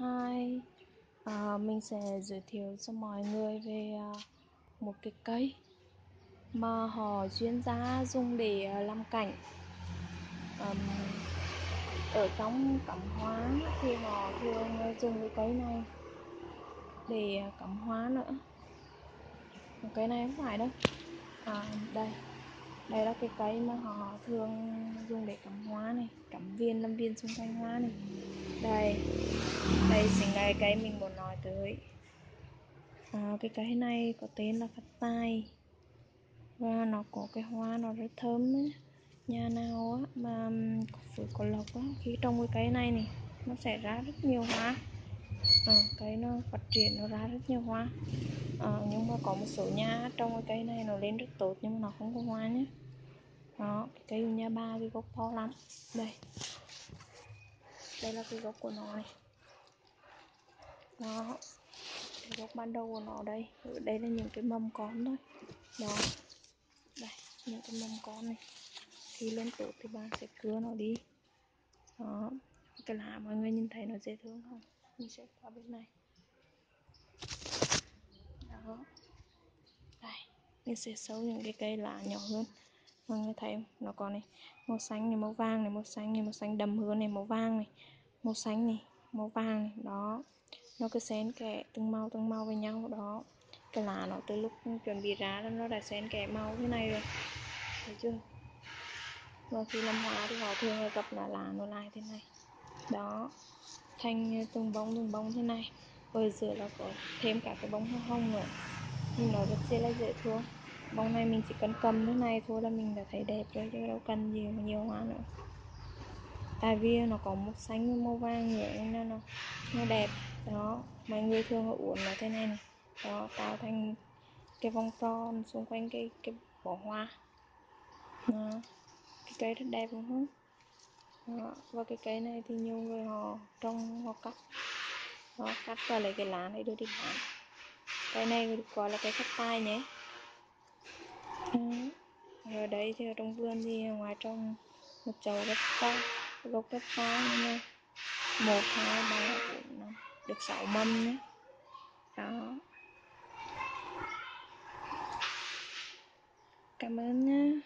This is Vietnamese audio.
2, mình sẽ giới thiệu cho mọi người về một cái cây mà họ chuyên gia dùng để làm cảnh. Ở trong cắm hoa thì họ thường dùng cái cây này để cắm hoa nữa. Cái này không phải đâu. Đây là cái cây mà họ thường dùng để cắm hoa này, cắm viên, làm viên xung quanh hoa này. Đây chính là cái mình muốn nói tới. Cái cây này có tên là Phát Tài và nó có cái hoa nó rất thơm đấy. Nhà nào á, mà phổi có lộc á, khi trồng cái cây này này nó sẽ ra rất nhiều hoa. Cây nó phát triển nó ra rất nhiều hoa. Nhưng mà có một số nhà trồng cái cây này nó lên rất tốt nhưng mà nó không có hoa nhé. Đó, cái cây nhà ba cái gốc to lắm. Đây là cái gốc của nó này. Đó, cái gốc ban đầu của nó đây. Ở đây là những cái mầm con thôi. Đó, đây, những cái mầm con này. Khi lên tốt thì bạn sẽ cưa nó đi. Đó, cái lá mọi người nhìn thấy nó dễ thương không? Mình sẽ qua bên này. Đó, đây, mình sẽ xấu những cái cây lá nhỏ hơn. Mọi người thấy không? Nó có này, màu xanh này, màu vàng này, màu xanh này, màu xanh đậm hơn này, màu vàng này, màu xanh này, màu vàng này. Đó, nó cứ xen kẽ từng màu với nhau. Đó, cái lá nó từ lúc chuẩn bị ra nó đã xen kẽ màu thế này rồi, thấy chưa? Và khi làm hoa thì họ thường gặp lá nó lại thế này. Đó, thành từng bông thế này. Ở giữa là có thêm cả cái bông hoa hồng nữa. Nhìn nó rất là dễ thương. Bông này mình chỉ cần cầm thế này thôi là mình đã thấy đẹp rồi, chứ đâu cần gì nhiều hoa nữa. Tại vì nó có màu xanh với màu vàng nữa nên nó đẹp. Đó, mọi người thường họ uốn nó thế này này. Đó, tạo thành cái vòng tròn xung quanh cái bó hoa. Đó, cái cây rất đẹp đúng không? Đó, và cái cây này thì nhiều người họ trồng, họ cắt. Đó, cắt và lấy cái lá này đưa đi bán. Cây này được gọi là cây Phát Tài nhé. Ở đây thì ở trong vườn thì ngoài trồng một chậu rất to, gốc rất to nha. 1, 2, 3, 4, 5, được 6 mâm nhé. Đó. Cảm ơn nhé.